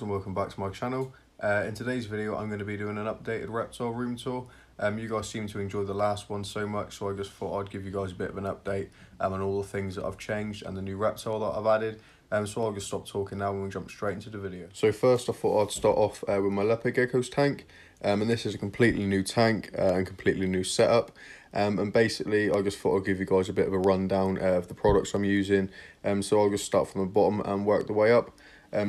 guys, and welcome back to my channel. In today's video I'm going to be doing an updated reptile room tour. You guys seem to enjoy the last one so much, so I just thought I'd give you guys a bit of an update on all the things that I've changed and the new reptile that I've added. So I'll just stop talking now and we'll jump straight into the video. So first I thought I'd start off with my leopard gecko's tank. And this is a completely new tank and completely new setup. And basically I just thought I'd give you guys a bit of a rundown of the products I'm using. So I'll just start from the bottom and work the way up.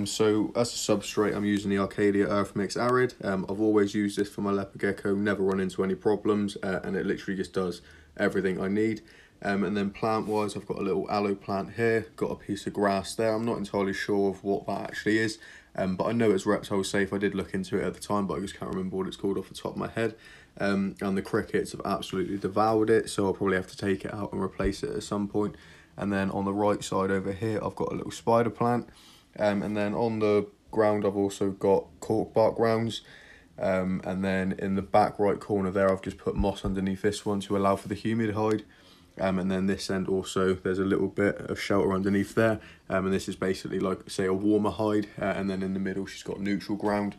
So as a substrate I'm using the Arcadia Earth Mix Arid. I've always used this for my leopard gecko, never run into any problems, and it literally just does everything I need. And then plant wise I've got a little aloe plant here, got a piece of grass there. I'm not entirely sure of what that actually is, but I know it's reptile safe. I did look into it at the time, but I just can't remember what it's called off the top of my head. And the crickets have absolutely devoured it, so I'll probably have to take it out and replace it at some point. And then on the right side over here I've got a little spider plant, and then on the ground I've also got cork bark rounds. And then in the back right corner there I've just put moss underneath this one to allow for the humid hide. And then this end also, there's a little bit of shelter underneath there. And this is basically like, say, a warmer hide. And then in the middle, she's got neutral ground.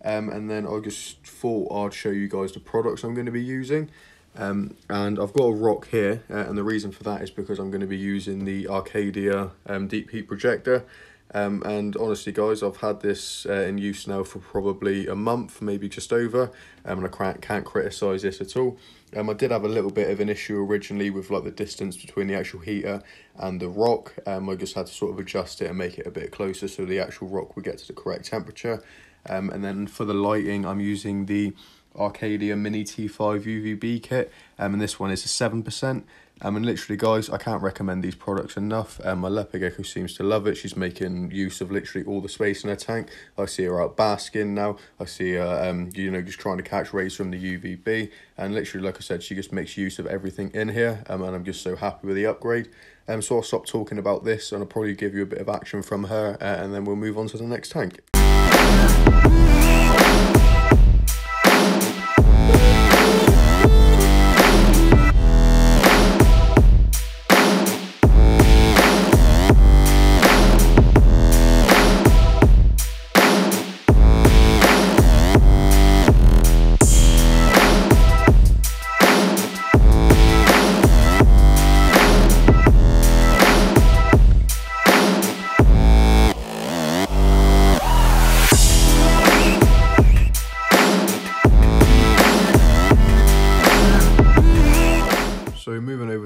And then I just thought I'd show you guys the products I'm going to be using. And I've got a rock here. And the reason for that is because I'm going to be using the Arcadia Deep Heat Projector. And honestly, guys, I've had this in use now for probably a month, maybe just over, and I can't criticize this at all. I did have a little bit of an issue originally with like the distance between the actual heater and the rock. I just had to sort of adjust it and make it a bit closer so the actual rock would get to the correct temperature. And then for the lighting, I'm using the Arcadia mini t5 uvb kit, and this one is a 7%. And literally, guys, I can't recommend these products enough. My leopard gecko seems to love it. She's making use of literally all the space in her tank. I see her out basking now. I see her you know, just trying to catch rays from the UVB, and literally, like I said, she just makes use of everything in here. And I'm just so happy with the upgrade. So I'll stop talking about this and I'll probably give you a bit of action from her, and then we'll move on to the next tank.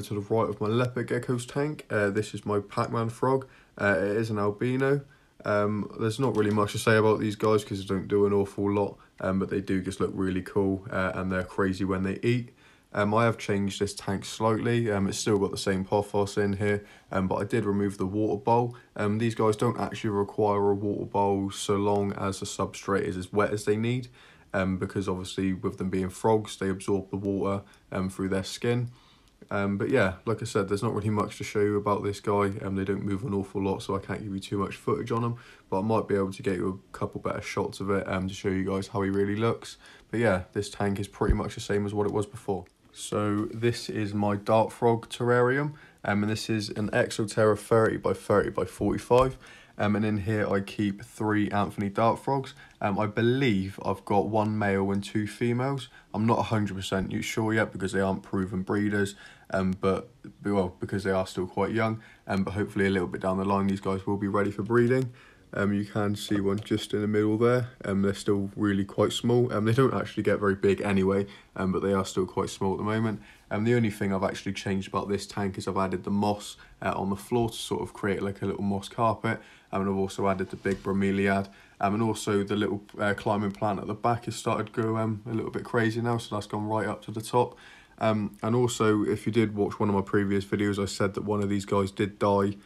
To the right of my leopard gecko's tank, this is my Pac-Man frog. It is an albino. There's not really much to say about these guys because they don't do an awful lot, but they do just look really cool, and they're crazy when they eat. I have changed this tank slightly. It's still got the same pothos in here, but I did remove the water bowl. These guys don't actually require a water bowl so long as the substrate is as wet as they need, because obviously with them being frogs they absorb the water through their skin. But yeah, like I said, there's not really much to show you about this guy. They don't move an awful lot, so I can't give you too much footage on him, but I might be able to get you a couple better shots of it to show you guys how he really looks. But yeah, this tank is pretty much the same as what it was before. So this is my dart frog terrarium, and this is an exoterra 30x30x45. And in here I keep 3 Anthony Dart Frogs. I believe I've got 1 male and 2 females. I'm not 100% sure yet because they aren't proven breeders, but well, because they are still quite young, but hopefully a little bit down the line these guys will be ready for breeding. You can see one just in the middle there. They're still really quite small. They don't actually get very big anyway, but they are still quite small at the moment. The only thing I've actually changed about this tank is I've added the moss on the floor to sort of create like a little moss carpet. And I've also added the big bromeliad. And also the little climbing plant at the back has started to go a little bit crazy now, so that's gone right up to the top. And also, if you did watch one of my previous videos, I said that one of these guys did die.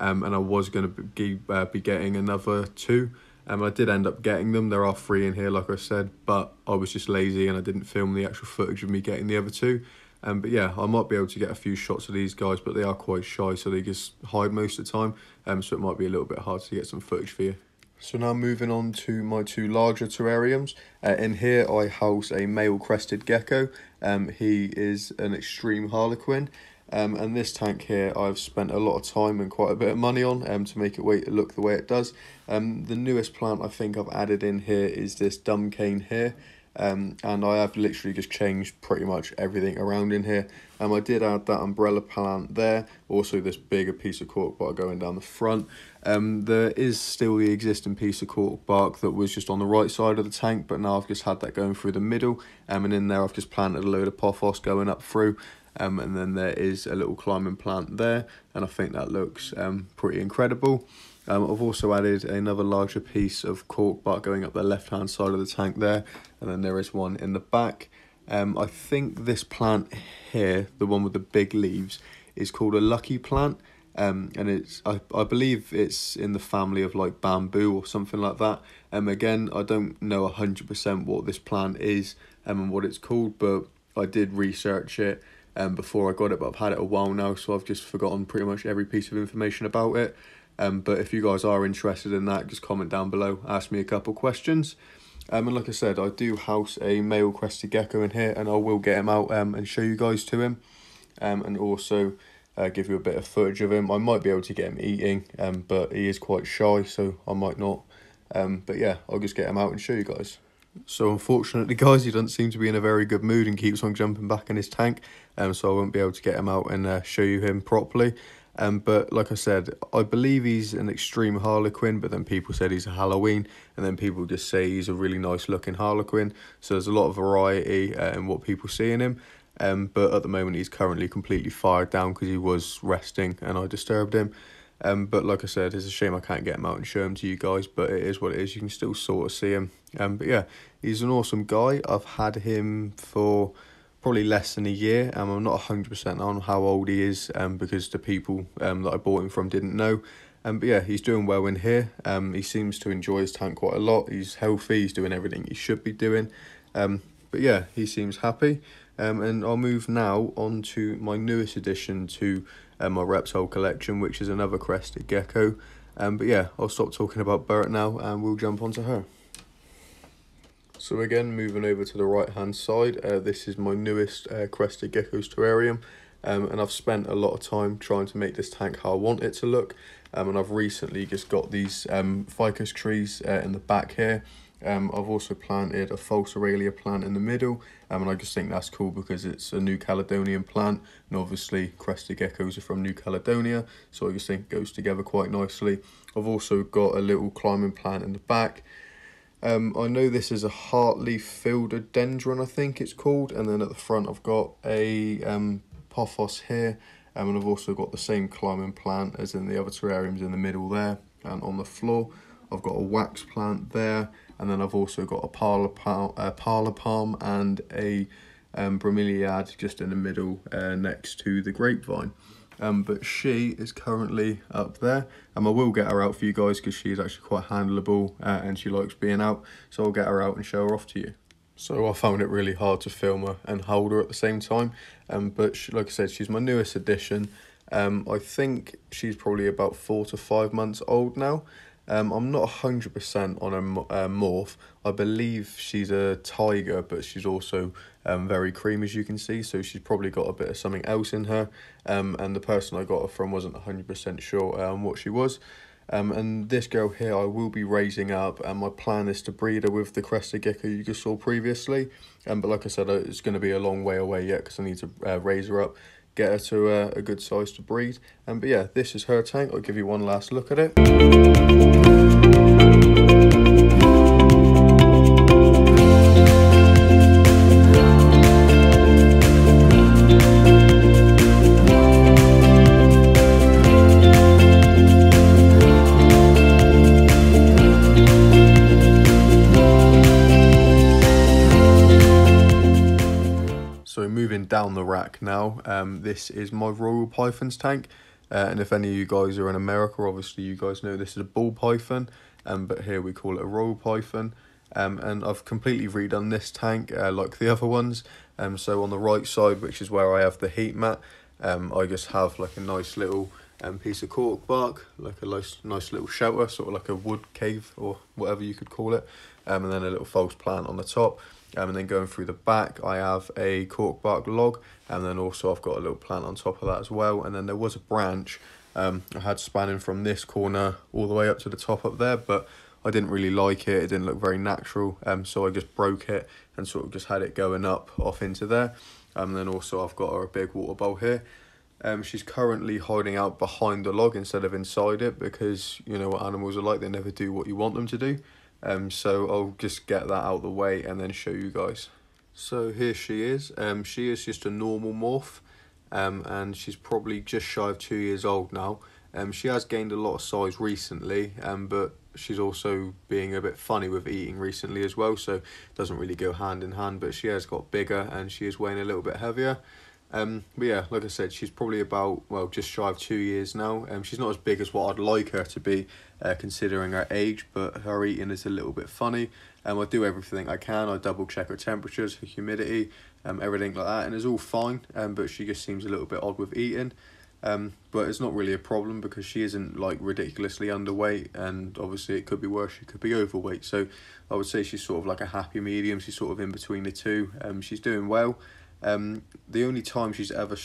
And I was going to be getting another 2. I did end up getting them. There are 3 in here, like I said, but I was just lazy and I didn't film the actual footage of me getting the other 2. But yeah, I might be able to get a few shots of these guys, but they are quite shy, so they just hide most of the time. So it might be a little bit hard to get some footage for you. So now moving on to my 2 larger terrariums. In here I house a male crested gecko. He is an extreme harlequin. And this tank here I've spent a lot of time and quite a bit of money on to make it look the way it does. The newest plant I think I've added in here is this dumb cane here. And I have literally just changed pretty much everything around in here. I did add that umbrella plant there, also this bigger piece of cork bark going down the front. There is still the existing piece of cork bark that was just on the right side of the tank, but now I've just had that going through the middle, and in there I've just planted a load of pothos going up through. And then there is a little climbing plant there, and I think that looks pretty incredible. I've also added another larger piece of cork bark going up the left-hand side of the tank there, and then there is one in the back. I think this plant here, the one with the big leaves, is called a lucky plant, and I believe it's in the family of like bamboo or something like that. Again, I don't know 100% what this plant is and what it's called, but I did research it before I got it, but I've had it a while now, so I've just forgotten pretty much every piece of information about it. But if you guys are interested in that, just comment down below, ask me a couple questions. And like I said, I do house a male crested gecko in here, and I will get him out and show you guys to him. And also give you a bit of footage of him. I might be able to get him eating, but he is quite shy, so I might not. But yeah, I'll just get him out and show you guys. So unfortunately guys, he doesn't seem to be in a very good mood and keeps on jumping back in his tank. So I won't be able to get him out and show you him properly. But like I said, I believe he's an extreme harlequin, but then people said he's a Halloween, and then people just say he's a really nice looking harlequin. So there's a lot of variety in what people see in him. But at the moment he's currently completely fired down because he was resting and I disturbed him. But like I said, it's a shame I can't get him out and show him to you guys, but it is what it is. You can still sort of see him. But yeah, he's an awesome guy. I've had him for probably less than a year. I'm not 100% on how old he is because the people that I bought him from didn't know. But yeah, he's doing well in here. He seems to enjoy his tank quite a lot. He's healthy. He's doing everything he should be doing. But yeah, he seems happy. And I'll move now on to my newest addition to my reptile collection, which is another crested gecko. But yeah, I'll stop talking about Bert now and we'll jump onto her. So again, moving over to the right hand side, this is my newest crested gecko's terrarium. And I've spent a lot of time trying to make this tank how I want it to look. And I've recently just got these ficus trees in the back here. I've also planted a false Aurelia plant in the middle, and I just think that's cool because it's a New Caledonian plant, and obviously crested geckos are from New Caledonia, so I just think it goes together quite nicely. I've also got a little climbing plant in the back. I know this is a heartleaf philodendron, I think it's called, and then at the front I've got a pothos here, and I've also got the same climbing plant as in the other terrariums in the middle there, and on the floor I've got a wax plant there. And then I've also got a parlor palm and a bromeliad just in the middle next to the grapevine. But she is currently up there. I will get her out for you guys because she's actually quite handleable and she likes being out. So I'll get her out and show her off to you. So I found it really hard to film her and hold her at the same time. But she, like I said, she's my newest addition. I think she's probably about 4 to 5 months old now. I'm not 100% on her morph. I believe she's a tiger, but she's also very cream, as you can see, so she's probably got a bit of something else in her, and the person I got her from wasn't 100% sure on what she was. And this girl here I will be raising up, and my plan is to breed her with the crested gecko you just saw previously, but like I said, it's going to be a long way away yet because I need to raise her up, get her to a good size to breed. But yeah, this is her tank. I'll give you one last look at it. Down the rack now. This is my Royal Python's tank, and if any of you guys are in America, obviously you guys know this is a ball python, but here we call it a Royal Python. And I've completely redone this tank like the other ones. So on the right side, which is where I have the heat mat, I just have like a nice little piece of cork bark, like a nice little shelter, sort of like a wood cave or whatever you could call it, and then a little false plant on the top. And then going through the back, I have a cork bark log, and then also I've got a little plant on top of that as well. And then there was a branch I had spanning from this corner all the way up to the top up there, but I didn't really like it. It didn't look very natural, so I just broke it and sort of just had it going up off into there. And then also I've got her a big water bowl here. She's currently hiding out behind the log instead of inside it, because you know what animals are like, they never do what you want them to do. So I'll just get that out of the way and then show you guys. So here she is. She is just a normal morph, and she's probably just shy of 2 years old now. She has gained a lot of size recently, but she's also being a bit funny with eating recently as well, so it doesn't really go hand in hand, but she has got bigger and she is weighing a little bit heavier. But yeah, like I said, she's probably about, well, just shy of 2 years now. She's not as big as what I'd like her to be, considering her age, but her eating is a little bit funny. I do everything I can. I double check her temperatures, her humidity, everything like that, and it's all fine. But she just seems a little bit odd with eating. But it's not really a problem because she isn't like ridiculously underweight, and obviously it could be worse, she could be overweight. So I would say she's sort of like a happy medium. She's sort of in between the two. She's doing well. The only time she's ever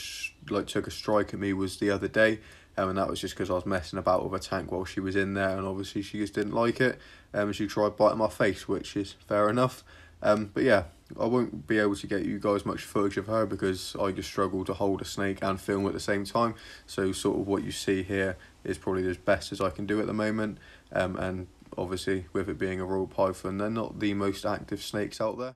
took a strike at me was the other day, and that was just because I was messing about with her tank while she was in there, and obviously she just didn't like it, and she tried biting my face, which is fair enough. But yeah, I won't be able to get you guys much footage of her because I just struggle to hold a snake and film at the same time, so sort of what you see here is probably as best as I can do at the moment. And obviously with it being a royal python, they're not the most active snakes out there.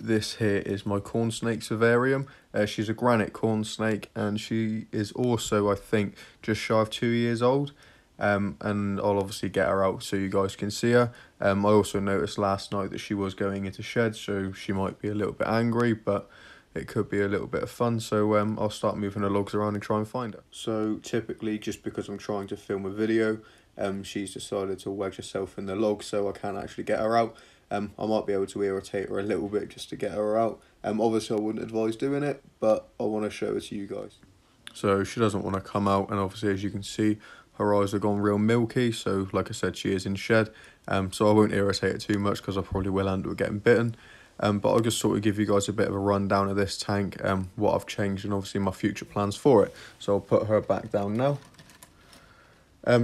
This here is my corn snake Severium. She's a granite corn snake, and she is also, I think, just shy of 2 years old. And I'll obviously get her out so you guys can see her. I also noticed last night that she was going into sheds, so she might be a little bit angry, but it could be a little bit of fun. So I'll start moving her logs around and try and find her. So typically, just because I'm trying to film a video, she's decided to wedge herself in the log, so I can't actually get her out. I might be able to irritate her a little bit just to get her out. Obviously I wouldn't advise doing it, but I want to show it to you guys. So she doesn't want to come out, and obviously as you can see, her eyes have gone real milky, so like I said, she is in shed. So I won't irritate her too much because I probably will end up getting bitten. But I'll just sort of give you guys a bit of a rundown of this tank, what I've changed, and obviously my future plans for it. So I'll put her back down now.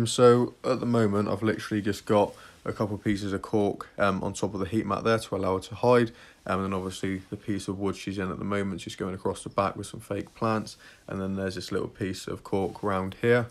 So at the moment I've literally just got a couple of pieces of cork on top of the heat mat there to allow her to hide, and then obviously the piece of wood she's in at the moment, she's going across the back with some fake plants, and then there's this little piece of cork round here.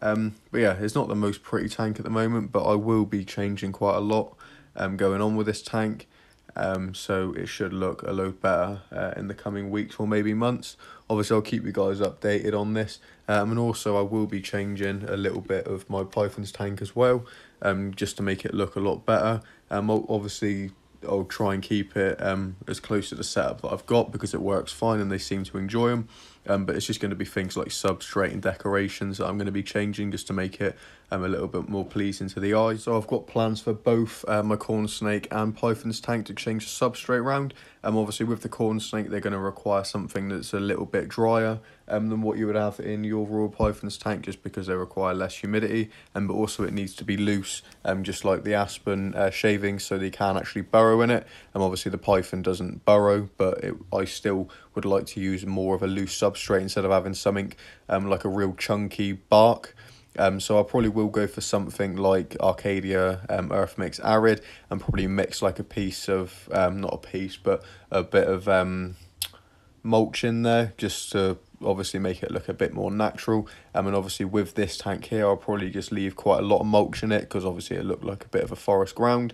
But yeah, it's not the most pretty tank at the moment, but I will be changing quite a lot going on with this tank, so it should look a load better in the coming weeks or maybe months. Obviously I'll keep you guys updated on this, and also I will be changing a little bit of my python's tank as well, just to make it look a lot better. Obviously I'll try and keep it as close to the setup that I've got because it works fine and they seem to enjoy them, but it's just going to be things like substrate and decorations that I'm going to be changing just to make it a little bit more pleasing to the eye. So I've got plans for both my corn snake and python's tank to change the substrate round. Obviously with the corn snake they're going to require something that's a little bit drier than what you would have in your royal python's tank, just because they require less humidity, and but also it needs to be loose, just like the aspen shavings, so they can actually burrow in it. Obviously the python doesn't burrow, but I still would like to use more of a loose substrate instead of having something like a real chunky bark. So I probably will go for something like Arcadia Earth Mix Arid, and probably mix like a piece of, not a piece, but a bit of mulch in there, just to obviously make it look a bit more natural. And obviously with this tank here, I'll probably just leave quite a lot of mulch in it because obviously it looked like a bit of a forest ground.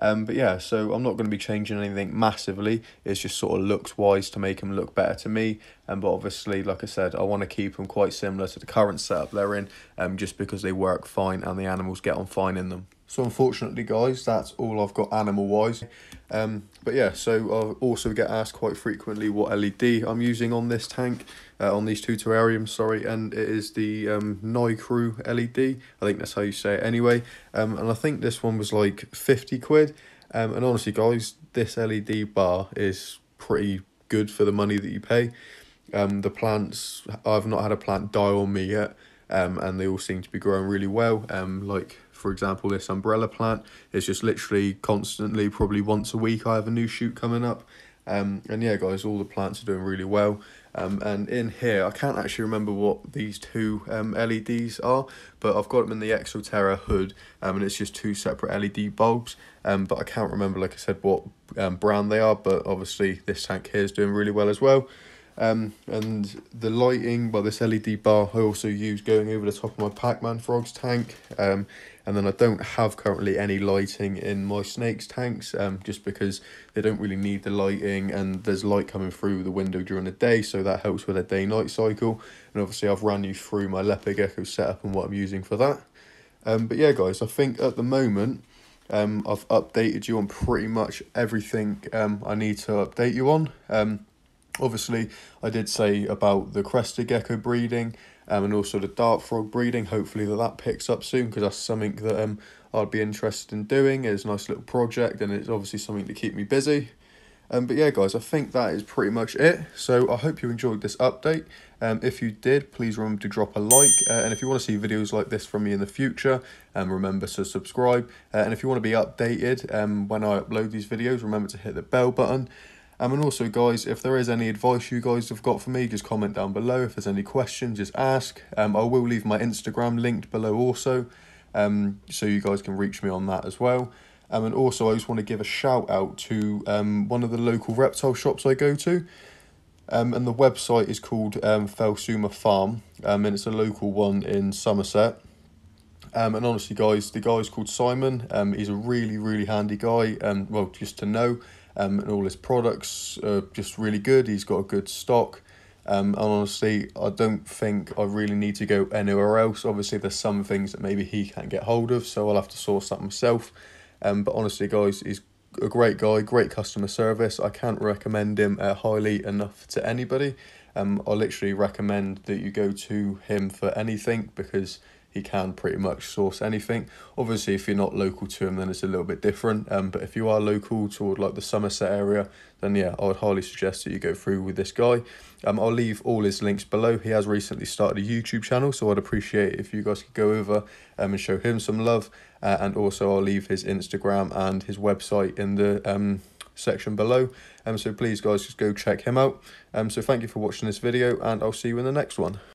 But yeah, so I'm not going to be changing anything massively. It's just sort of looks wise to make them look better to me. But obviously, like I said, I want to keep them quite similar to the current setup they're in, just because they work fine and the animals get on fine in them. So unfortunately, guys, that's all I've got animal-wise. But yeah, so I also get asked quite frequently what LED I'm using on this tank, on these two terrariums, sorry, and it is the Nicrew LED. I think that's how you say it anyway. And I think this one was like 50 quid. And honestly, guys, this LED bar is pretty good for the money that you pay. The plants, I've not had a plant die on me yet, and they all seem to be growing really well. Like, for example, this umbrella plant is just literally constantly, probably once a week, I have a new shoot coming up. And yeah, guys, all the plants are doing really well. And in here, I can't actually remember what these two LEDs are, but I've got them in the Exoterra hood, and it's just two separate LED bulbs. But I can't remember, like I said, what brand they are, but obviously this tank here is doing really well as well. And the lighting, well, this LED bar I also use going over the top of my Pac-Man frogs tank, and then I don't have currently any lighting in my snakes tanks, just because they don't really need the lighting, and there's light coming through the window during the day, so that helps with their day-night cycle. And obviously I've run you through my leopard gecko setup and what I'm using for that. But yeah, guys, I think at the moment I've updated you on pretty much everything I need to update you on. Obviously, I did say about the crested gecko breeding and also the dart frog breeding. Hopefully that picks up soon, because that's something that I'd be interested in doing. It's a nice little project, and it's obviously something to keep me busy. But yeah, guys, I think that is pretty much it. So I hope you enjoyed this update. If you did, please remember to drop a like. And if you want to see videos like this from me in the future, remember to subscribe. And if you want to be updated when I upload these videos, remember to hit the bell button. And also, guys, if there is any advice you guys have got for me, just comment down below. If there's any questions, just ask. I will leave my Instagram linked below also, so you guys can reach me on that as well. And also, I just want to give a shout out to one of the local reptile shops I go to. And the website is called Phelsuma Farm, and it's a local one in Somerset. And honestly, guys, the guy's called Simon. He's a really, really handy guy, well, just to know. And all his products are just really good. He's got a good stock. And honestly, I don't think I really need to go anywhere else. Obviously, there's some things that maybe he can't get hold of, so I'll have to source that myself. But honestly, guys, he's a great guy, great customer service. I can't recommend him highly enough to anybody. I literally recommend that you go to him for anything, because he can pretty much source anything. Obviously, if you're not local to him, then it's a little bit different. But if you are local toward like the Somerset area, then yeah, I would highly suggest that you go through with this guy. I'll leave all his links below. He has recently started a YouTube channel, so I'd appreciate it if you guys could go over and show him some love. And also, I'll leave his Instagram and his website in the section below. So please, guys, just go check him out. So thank you for watching this video, and I'll see you in the next one.